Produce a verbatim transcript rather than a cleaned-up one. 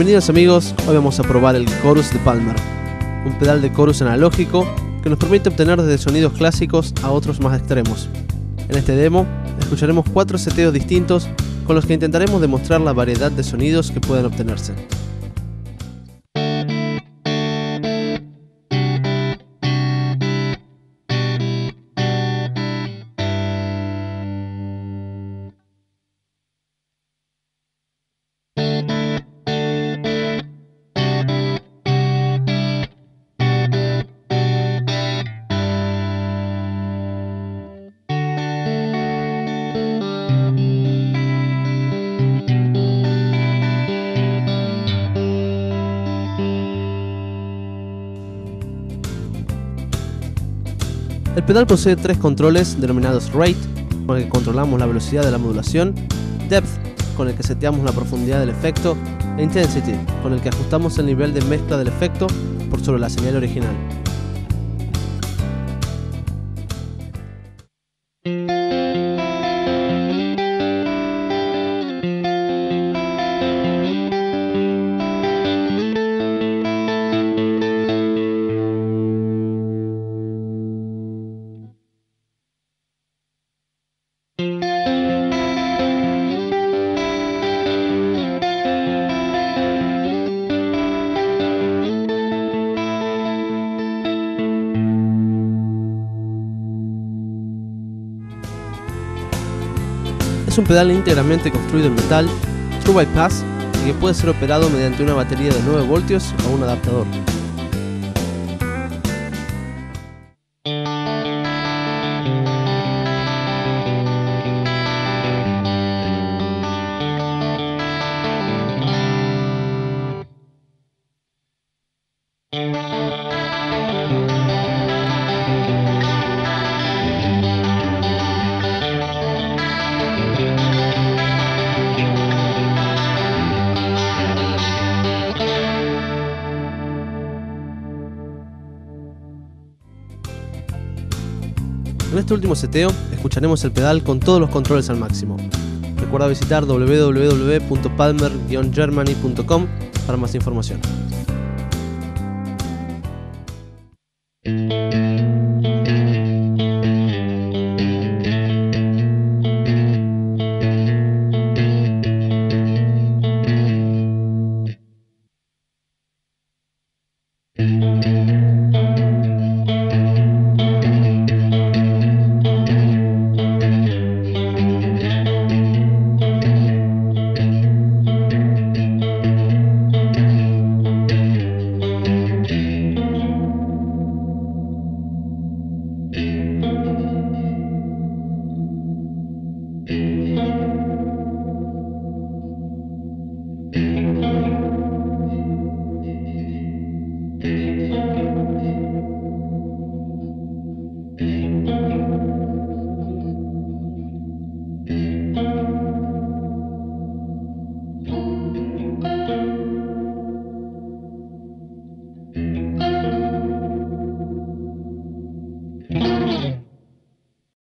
Bienvenidos amigos, hoy vamos a probar el Chorus de Palmer, un pedal de Chorus analógico que nos permite obtener desde sonidos clásicos a otros más extremos. En este demo escucharemos cuatro seteos distintos con los que intentaremos demostrar la variedad de sonidos que pueden obtenerse. El pedal posee tres controles denominados RATE, con el que controlamos la velocidad de la modulación, DEPTH, con el que seteamos la profundidad del efecto, e INTENSITY, con el que ajustamos el nivel de mezcla del efecto por sobre la señal original. Es un pedal íntegramente construido en metal, True Bypass, y que puede ser operado mediante una batería de nueve voltios o un adaptador. En este último seteo escucharemos el pedal con todos los controles al máximo. Recuerda visitar doble u doble u doble u punto palmer guion germany punto com para más información.